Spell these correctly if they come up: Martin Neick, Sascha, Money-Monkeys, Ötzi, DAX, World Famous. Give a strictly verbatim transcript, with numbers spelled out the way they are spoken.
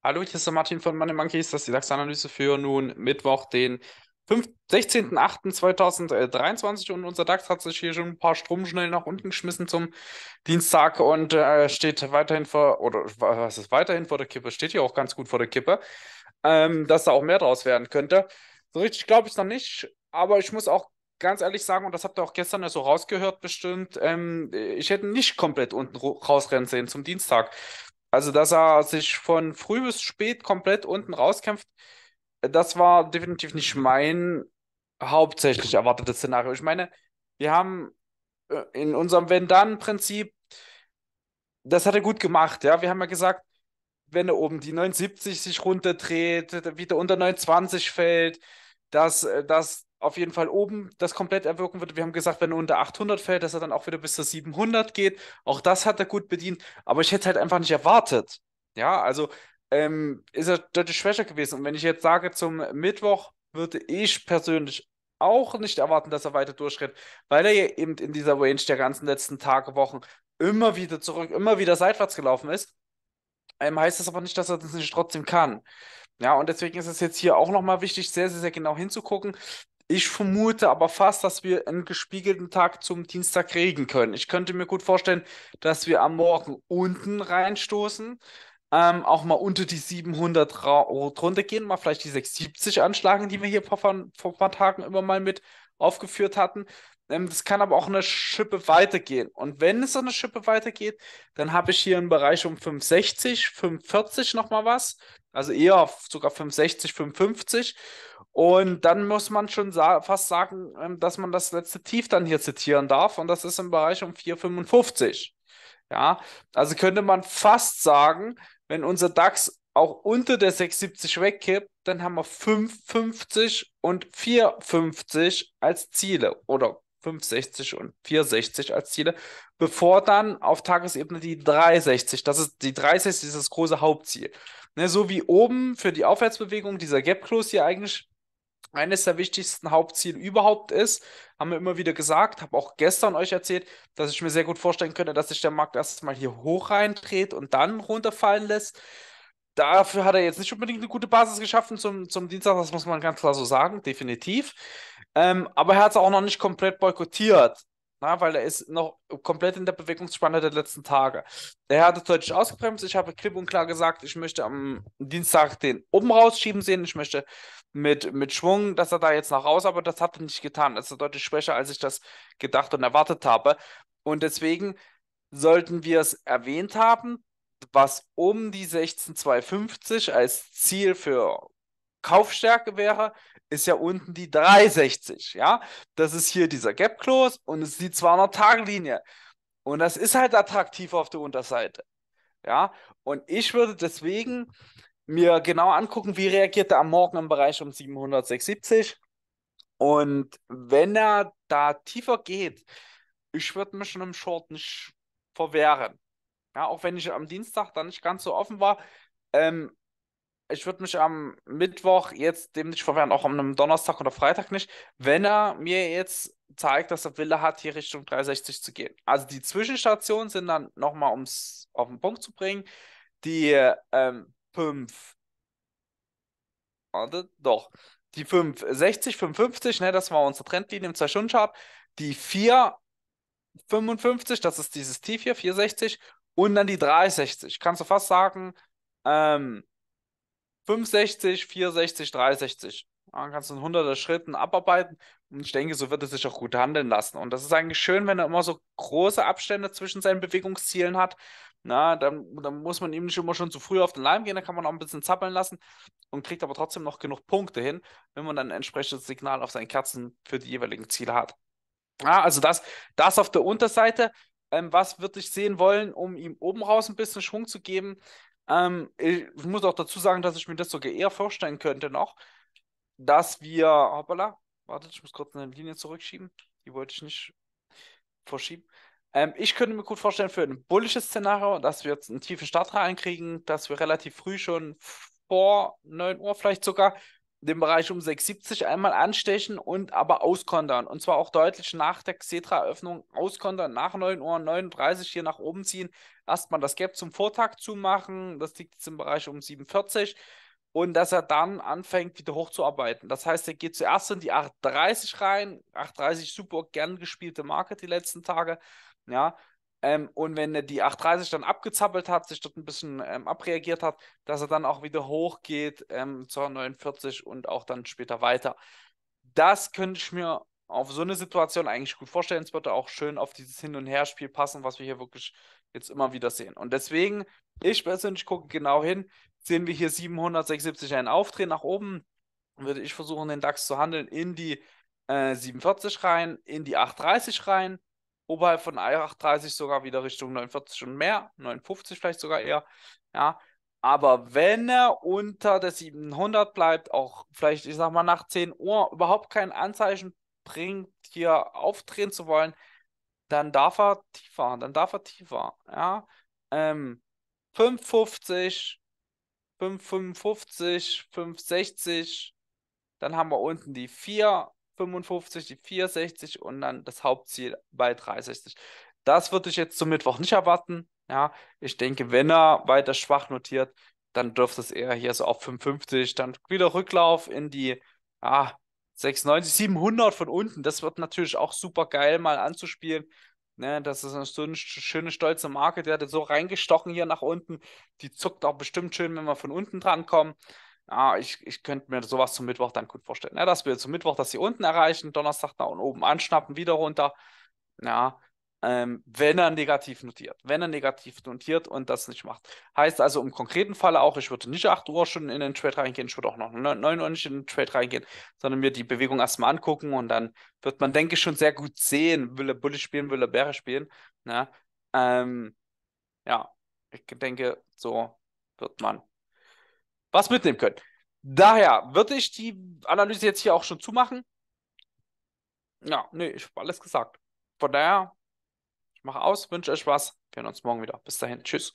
Hallo, hier ist der Martin von Money Monkeys, das ist die DAX-Analyse für nun Mittwoch, den sechzehnten achten zweitausenddreiundzwanzig, und unser DAX hat sich hier schon ein paar Strom schnell nach unten geschmissen zum Dienstag und äh, steht weiterhin vor, oder was ist weiterhin vor der Kippe, steht hier auch ganz gut vor der Kippe, ähm, dass da auch mehr draus werden könnte. So richtig glaube ich es noch nicht, aber ich muss auch ganz ehrlich sagen, und das habt ihr auch gestern ja so rausgehört bestimmt, ähm, ich hätte nicht komplett unten rausrennen sehen zum Dienstag. Also, dass er sich von früh bis spät komplett unten rauskämpft, das war definitiv nicht mein hauptsächlich erwartetes Szenario. Ich meine, wir haben in unserem Wenn-Dann-Prinzip, das hat er gut gemacht, ja. Wir haben ja gesagt, wenn er oben die neun siebzig sich runterdreht, wieder unter neun zwanzig fällt, dass das auf jeden Fall oben das komplett erwirken wird. Wir haben gesagt, wenn er unter achthundert fällt, dass er dann auch wieder bis zu siebenhundert geht. Auch das hat er gut bedient, aber ich hätte es halt einfach nicht erwartet. Ja, also ähm, ist er deutlich schwächer gewesen. Und wenn ich jetzt sage, zum Mittwoch würde ich persönlich auch nicht erwarten, dass er weiter durchrennt, weil er ja eben in dieser Range der ganzen letzten Tage, Wochen immer wieder zurück, immer wieder seitwärts gelaufen ist. Ähm, heißt das aber nicht, dass er das nicht trotzdem kann. Ja, und deswegen ist es jetzt hier auch nochmal wichtig, sehr, sehr, sehr genau hinzugucken. Ich vermute aber fast, dass wir einen gespiegelten Tag zum Dienstag kriegen können. Ich könnte mir gut vorstellen, dass wir am Morgen unten reinstoßen, ähm, auch mal unter die siebenhundert drunter gehen, mal vielleicht die sechs siebzig anschlagen, die wir hier vor, vor ein paar Tagen immer mal mit aufgeführt hatten. Ähm, das kann aber auch eine Schippe weitergehen. Und wenn es so eine Schippe weitergeht, dann habe ich hier einen Bereich um fünf sechzig, fünf vierzig nochmal was. Also eher sogar fünf sechzig, fünf fünfzig. Und dann muss man schon sa fast sagen, dass man das letzte Tief dann hier zitieren darf. Und das ist im Bereich um vier fünfundfünfzig. Ja, also könnte man fast sagen, wenn unser DAX auch unter der sechs siebzig wegkippt, dann haben wir fünf fünfzig und vier fünfzig als Ziele. Oder fünf sechzig und vier sechzig als Ziele, bevor dann auf Tagesebene die drei sechzig, das ist die drei sechzig, ist das große Hauptziel. Ne, so wie oben für die Aufwärtsbewegung dieser Gap Close hier eigentlich eines der wichtigsten Hauptziele überhaupt ist, haben wir immer wieder gesagt, habe auch gestern euch erzählt, dass ich mir sehr gut vorstellen könnte, dass sich der Markt erstmal hier hoch reindreht und dann runterfallen lässt. Dafür hat er jetzt nicht unbedingt eine gute Basis geschaffen zum, zum Dienstag, das muss man ganz klar so sagen, definitiv. Ähm, aber er hat es auch noch nicht komplett boykottiert, na, weil er ist noch komplett in der Bewegungsspanne der letzten Tage. Er hat es deutlich ausgebremst. Ich habe klipp und klar gesagt, ich möchte am Dienstag den oben rausschieben sehen. Ich möchte mit, mit Schwung, dass er da jetzt nach raus, aber das hat er nicht getan. Das ist deutlich schwächer, als ich das gedacht und erwartet habe. Und deswegen sollten wir es erwähnt haben, was um die sechzehn zweihundertfünfzig als Ziel für Kaufstärke wäre, ist ja unten die drei sechzig, ja. Das ist hier dieser Gap Close und es ist die zweihundert-Tage-Linie. Und das ist halt attraktiv auf der Unterseite, ja. Und ich würde deswegen mir genau angucken, wie reagiert er am Morgen im Bereich um siebenhundert, sechs siebzig. Und wenn er da tiefer geht, ich würde mich schon im Short nicht verwehren. Ja, auch wenn ich am Dienstag dann nicht ganz so offen war, ähm, ich würde mich am Mittwoch jetzt dem nicht verwehren, auch am Donnerstag oder Freitag nicht, wenn er mir jetzt zeigt, dass er Wille hat, hier Richtung drei sechzig zu gehen. Also die Zwischenstationen sind dann nochmal, um es auf den Punkt zu bringen, die ähm, fünf, warte, doch, die fünf sechzig, fünf fünfzig, ne, das war unsere Trendlinie im zwei Stunden Chart, die vier fünfundfünfzig, das ist dieses Tief hier, vier sechzig, und dann die drei sechzig. Kannst du fast sagen, ähm, fünf sechzig, vier sechzig, drei sechzig. Dann kannst du in hunderter Schritten abarbeiten. Und ich denke, so wird es sich auch gut handeln lassen. Und das ist eigentlich schön, wenn er immer so große Abstände zwischen seinen Bewegungszielen hat. Na, dann, dann muss man ihm nicht immer schon zu früh auf den Leim gehen. Da kann man auch ein bisschen zappeln lassen und kriegt aber trotzdem noch genug Punkte hin, wenn man dann ein entsprechendes Signal auf seinen Kerzen für die jeweiligen Ziele hat. Ja, also das, das auf der Unterseite. Ähm, was würde ich sehen wollen, um ihm oben raus ein bisschen Schwung zu geben? Ähm, ich muss auch dazu sagen, dass ich mir das sogar eher vorstellen könnte noch, dass wir, hoppala, wartet, ich muss kurz eine Linie zurückschieben, die wollte ich nicht verschieben. Ähm, ich könnte mir gut vorstellen für ein bullisches Szenario, dass wir jetzt einen tiefen Start reinkriegen, dass wir relativ früh schon vor neun Uhr vielleicht sogar den Bereich um sechs siebzig einmal anstechen und aber auskontern. Und zwar auch deutlich nach der Xetra-Öffnung auskontern, nach neun Uhr neununddreißig hier nach oben ziehen, erstmal das Gap zum Vortag zumachen, das liegt jetzt im Bereich um sieben vierzig und dass er dann anfängt wieder hochzuarbeiten. Das heißt, er geht zuerst in die acht dreißig rein, acht dreißig super gern gespielte Marke die letzten Tage, ja, Ähm, und wenn er die acht dreißig dann abgezappelt hat, sich dort ein bisschen ähm, abreagiert hat, dass er dann auch wieder hochgeht ähm, zur neunundvierzig und auch dann später weiter. Das könnte ich mir auf so eine Situation eigentlich gut vorstellen. Es würde auch schön auf dieses Hin- und Her-Spiel passen, was wir hier wirklich jetzt immer wieder sehen. Und deswegen, ich persönlich gucke genau hin, sehen wir hier siebenhundertsechsundsiebzig einen Aufdrehen nach oben, würde ich versuchen, den DAX zu handeln, in die äh, siebenundvierzig rein, in die acht dreißig rein, oberhalb von acht dreißig sogar wieder Richtung neunundvierzig und mehr, neunundfünfzig vielleicht sogar eher, ja, aber wenn er unter der siebenhundert bleibt, auch vielleicht, ich sag mal, nach zehn Uhr überhaupt kein Anzeichen bringt, hier aufdrehen zu wollen, dann darf er tiefer, dann darf er tiefer, ja, ähm, fünf fünfzig, fünf fünfundfünfzig, fünf sechzig, dann haben wir unten die vier fünfundfünfzig, die vier sechzig und dann das Hauptziel bei drei sechzig. Das würde ich jetzt zum Mittwoch nicht erwarten. Ja, ich denke, wenn er weiter schwach notiert, dann dürfte es eher hier so auf fünf fünfzig, dann wieder Rücklauf in die ah, sechsundneunzig, siebenhundert von unten. Das wird natürlich auch super geil mal anzuspielen. Ne, das ist eine, so eine schöne, stolze Marke. Der hat so reingestochen hier nach unten. Die zuckt auch bestimmt schön, wenn wir von unten dran kommen. Ah, ich, ich könnte mir sowas zum Mittwoch dann gut vorstellen. Ja, dass wir zum Mittwoch das hier unten erreichen, Donnerstag nach oben anschnappen, wieder runter. Ja, ähm, wenn er negativ notiert. Wenn er negativ notiert und das nicht macht. Heißt also im konkreten Falle auch, ich würde nicht acht Uhr schon in den Trade reingehen, ich würde auch noch neun Uhr nicht in den Trade reingehen, sondern mir die Bewegung erstmal angucken und dann wird man, denke ich, schon sehr gut sehen, will er Bullish spielen, will er Bearish spielen. Ja, ähm, ja, ich denke, so wird man was mitnehmen können. Daher würde ich die Analyse jetzt hier auch schon zumachen. Ja, nee, ich habe alles gesagt. Von daher, ich mache aus, wünsche euch was. Wir hören uns morgen wieder. Bis dahin, tschüss.